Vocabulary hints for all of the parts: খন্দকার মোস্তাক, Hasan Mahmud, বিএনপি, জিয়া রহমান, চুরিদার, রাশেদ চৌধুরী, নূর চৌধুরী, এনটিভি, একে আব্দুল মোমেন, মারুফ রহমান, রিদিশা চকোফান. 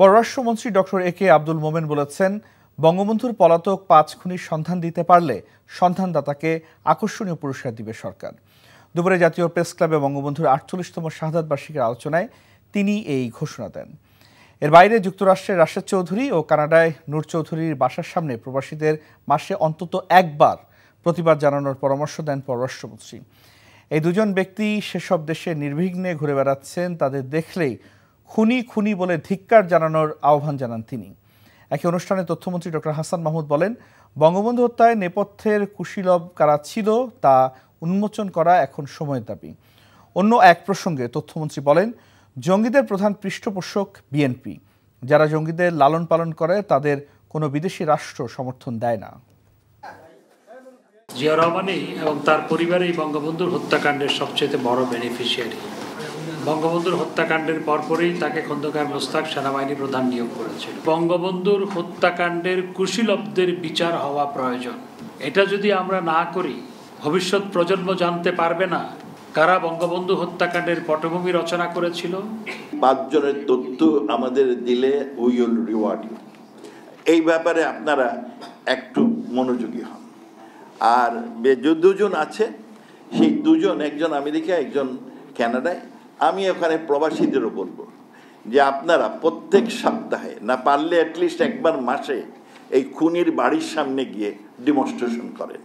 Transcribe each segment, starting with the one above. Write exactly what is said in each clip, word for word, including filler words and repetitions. পররাষ্ট্রমন্ত্রী ডক্টর একে আব্দুল মোমেন বলেছেন, বঙ্গবন্ধুর পলাতক পাঁচ খুনির সন্ধান দিতে পারলে সন্ধানদাতাকে আকর্ষণীয় পুরস্কার দিবে সরকার। দুপুরে জাতীয় প্রেস ক্লাবে বঙ্গবন্ধুর আটচল্লিশতম শাহাদাত বার্ষিকীর আলোচনায় তিনি এই ঘোষণা দেন। এর বাইরে যুক্তরাষ্ট্রের রাশেদ চৌধুরী ও কানাডায় নূর চৌধুরীর বাসার সামনে প্রবাসীদের মাসে অন্তত একবার প্রতিবাদ জানানোর পরামর্শ দেন পররাষ্ট্রমন্ত্রী। এই দুজন ব্যক্তি সেসব দেশে নির্বিঘ্নে ঘুরে বেড়াচ্ছেন, তাদের দেখলেই খুনি খুনি বলে ধিক্কার জানানোর আহ্বান জানান তিনি। একই অনুষ্ঠানে তথ্যমন্ত্রী ডক্টর হাসান মাহমুদ বলেন, বঙ্গবন্ধু হত্যায় নেপথ্যের কুশীলব কারা ছিল তা উন্মোচন করা এখন সময়ের দাবি। অন্য এক প্রসঙ্গে তথ্যমন্ত্রী বলেন, জঙ্গিদের প্রধান পৃষ্ঠপোষক বিএনপি, যারা জঙ্গিদের লালন পালন করে তাদের কোনো বিদেশি রাষ্ট্র সমর্থন দেয় না। জিয়া রহমানই এবং তার পরিবারই বঙ্গবন্ধুর হত্যাকাণ্ডের সবচেয়ে বড় বেনিফিশিয়ারি। বঙ্গবন্ধুর হত্যাকাণ্ডের পরপরই তাকে খন্দকার মোস্তাক সেনাবাহিনী প্রধান নিয়োগ করেছিল। বঙ্গবন্ধুর হত্যাকাণ্ডের কুশীলবদের বিচার হওয়া প্রয়োজন। এটা যদি আমরা না করি, ভবিষ্যৎ প্রজন্ম জানতে পারবে না কারা বঙ্গবন্ধু হত্যাকাণ্ডের পটভূমি রচনা করেছিল। পাঁচজনের তথ্য আমাদের দিলে উই উইল রিওয়ার্ড ইউ। এই ব্যাপারে আপনারা একটু মনোযোগী হন। আর যে দুজন আছে, সেই দুজন, একজন আমেরিকা, একজন কানাডায়। আমি ওখানে প্রবাসীদেরও বলব যে আপনারা প্রত্যেক সপ্তাহে, না পারলে অ্যাটলিস্ট একবার মাসে, এই খুনির বাড়ির সামনে গিয়ে ডিমনস্ট্রেশন করেন।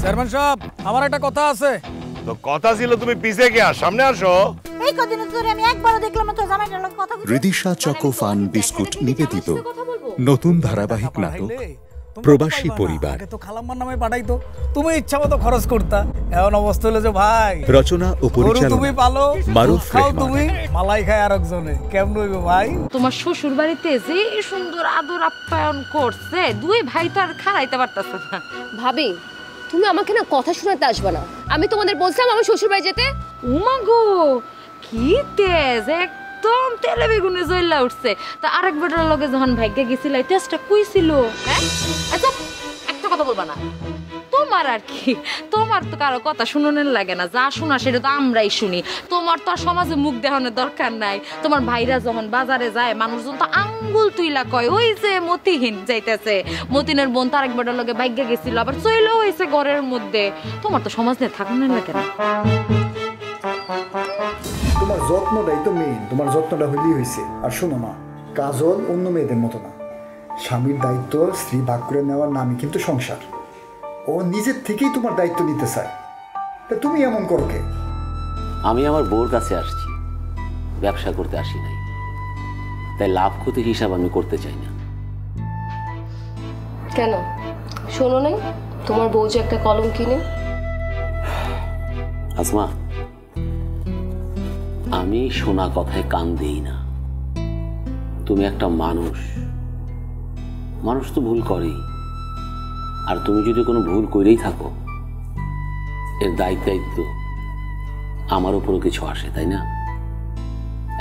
চেয়ারম্যান সাহেব, আমার একটা কথা আছে। তো কথা ছিল তুমি পিছে গিয়া সামনে আসো। এই কদিন ধরে আমি একবারও দেখলাম না তো জামাইটার লোক কথা বলে। রিদিশা চকোফান বিস্কুট নিবেদিত নতুন ধারাবাহিক নাটক প্রবাসী পরিবার। তো খালাম্মার নামে পাঠাইতো, তুমি ইচ্ছা মতো খরচ করতা। এমন অবস্থা হলো যে ভাই। রচনা ও পরিচালনা তুমি ভালো, মারুফ রহমান। তুমি মালাই খায় আরেকজনে কেমন হইবো ভাই? তোমার শ্বশুর বাড়িতে যে এই সুন্দর আদর আপ্যায়ন করছে, দুই ভাই তো আর খাড়াইতে পারতাছ না। ভাবি, তুমি আমাকে না কথা শোনাতে আসবে না। আমি তোমাদের বলছিলাম আমার শ্বশুর বাড়ি যেতে। উমা গো, কি তেজ! একদম তেলে বেগুনে জ্বলা উঠছে। তা আরেক বেটার লগে যখন ভাগ্যে গেছিল, এই তেজটা কই ছিল? হ্যাঁ, আচ্ছা একটা কথা বলবা না? তোমার আর কি, তোমার তো কারো কথা শুনানোর লাগে না। যা শোনা সেটা তো আমরাই শুনি। তোমার তো আর সমাজে মুখ দেখানোর দরকার নাই। তোমার ভাইরা যখন বাজারে যায়, মানুষজন তো আঙ্গুল তুইলা কয়, ওই যে মতিহীন যাইতেছে, মতিনের বোন তার একবারের লগে ভাগ্যে গেছিল, আবার চইলেও হয়েছে ঘরের মধ্যে। তোমার তো সমাজ নিয়ে থাকানোর লাগে না। তোমার যত্নটাই তো মেয়ে, তোমার যত্নটা হইলেই হয়েছে। আর শোনো মা, কাজল অন্য মেয়েদের মতো না। স্বামীর দায়িত্ব স্ত্রী ভাগ করে নেওয়ার নামই কিন্তু সংসার। ও নিজের থেকেই তোমার দায়িত্ব নিতে চায়। তা তুমি এমন করো কে? আমি আমার বউর কাছে আসছি, ব্যবসা করতে আসি নাই। তাই লাভ ক্ষতির হিসাব আমি করতে চাই না। কেন শোনো নাই? তোমার বউ যে একটা কলম কিনে। আসমা, আমি শোনা কথায় কান দেই না। তুমি একটা মানুষ, মানুষ তো ভুল করেই। আর তুমি যদি কোনো ভুল করেই থাকো, এর দায়িত্ব আমার উপরও কিছু আসে, তাই না?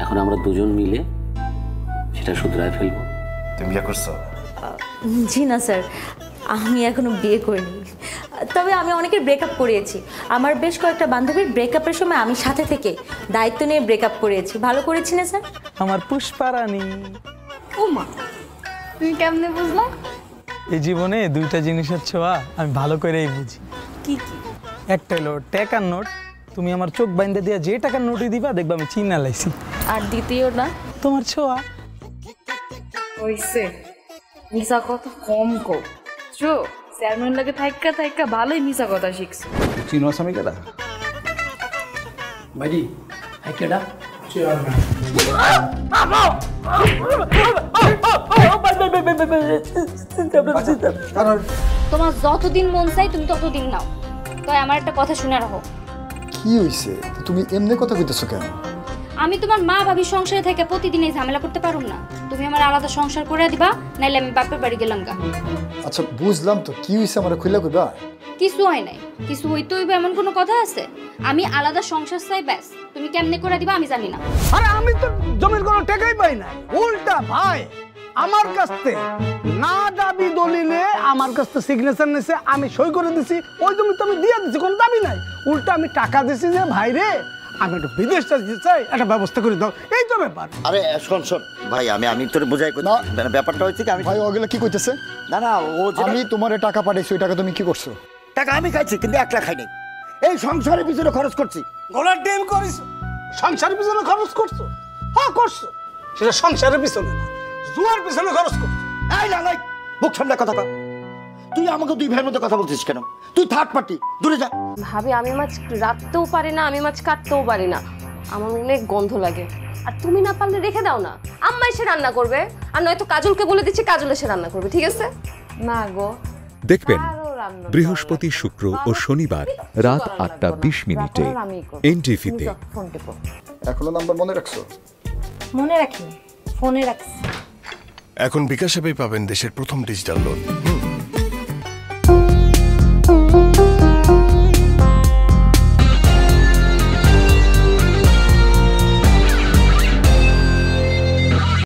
এখন আমরা দুজন মিলে সেটা শুধরায় ফেলবো। তুমি বিয়ে করছো? জি না স্যার, আমি এখনো বিয়ে করিনি। তবে আমি অনেকের ব্রেকআপ করিয়েছি। আমার বেশ কয়েকটা বান্ধবীর ব্রেকআপের সময় আমি সাথে থেকে দায়িত্ব নিয়ে ব্রেকআপ করিয়েছি। ভালো করেছি না স্যার? আমার পুষ্পারানী। ওমা, তুমি কেমনে বুঝলা? এই জীবনে দুইটা জিনিসের ছোঁয়া আমি ভালো করেই বুঝি। কি কি? একটা হলো টাকার নোট। তুমি আমার চোখ বাইন্ধে দিয়া যে টাকার নোটই দিবা, দেখবা আমি চিনা লাইছি। আর দ্বিতীয় না, তোমার ছোঁয়া। ওইসে মিশা কথা কম কো। চো স্যারমন লাগে থাইকা থাইকা ভালোই মিশা কথা শিখছি। চিনো সামে কেডা? ভাইজি, হাই কেডা? চেয়ার না। আবা! তোমার যতদিন মন চাই তুমি ততদিন নাও। তাই আমার একটা কথা শুনে রাখো। কি হইছে? তুমি এমনি কথা কইতেছো কেন? আমি তোমার মা ভাবি সংসারে থেকে প্রতিদিন এই ঝামেলা করতে পারুম না। তুমি আমার আলাদা সংসার করে দিবা, নাইলে আমি বাপের বাড়ি গেলাম গা। আচ্ছা বুঝলাম, তো কি হইছে আমারে খুইলা কইবা? কিছু হয় নাই। কিছু হইতে হইবে এমন কোনো কথা আছে? আমি আলাদা সংসার চাই, ব্যাস। তুমি কেমনে করে দিবা আমি জানি না। আরে আমি তো জমির কোনো টাকাই পাই না। উল্টা ভাই আমার কাছে না দাবি দলিলে আমার কাছে সিগনেচার নিছে, আমি সই করে দিছি। ওই জমি তো আমি দিয়ে দিছি, কোনো দাবি নাই। উল্টা আমি টাকা দিছি যে ভাইরে আমি একটু বিদেশটা যেতে চাই, একটা ব্যবস্থা করে দাও, এই তো ব্যাপার। আরে শোন শোন ভাই, আমি আমি তোর বোঝাই করি না, ব্যাপারটা হচ্ছে কি আমি ভাই ওগুলো কি করতেছে না না, ও আমি তোমার টাকা পাঠাইছি, ওই টাকা তুমি কি করছো? টাকা আমি খাইছি কিন্তু একলা খাই নাই, এই সংসারের পিছনে খরচ করছি। গোলার ডিম করিস সংসারের পিছনে খরচ করছো? হ্যাঁ করছো, সেটা সংসারের পিছনে না, জুয়ার পিছনে খরচ করছো। এই লালাই মুখ সামনে কথা বল, তুই আমাকে দুই ভাইয়ের মধ্যে কথা বলছিস কেন? তুই থার্ড পার্টি, দূরে যা। ভাবে আমি মাছ রাখতেও পারি না, আমি মাছ কাটতেও পারি না, আমার অনেক গন্ধ লাগে। আর তুমি না পারলে রেখে দাও না, আম্মা এসে রান্না করবে, আর নয়তো কাজলকে বলে দিচ্ছি কাজল এসে রান্না করবে, ঠিক আছে? না গো, দেখবেন বৃহস্পতি, শুক্র ও শনিবার রাত আটটা বিশ মিনিটে এনটিভিতে। এখনো নাম্বার মনে রাখছো? মনে রাখি, ফোনে রাখছি। এখন বিকাশ হিসেবে পাবেন দেশের প্রথম ডিজিটাল লোন।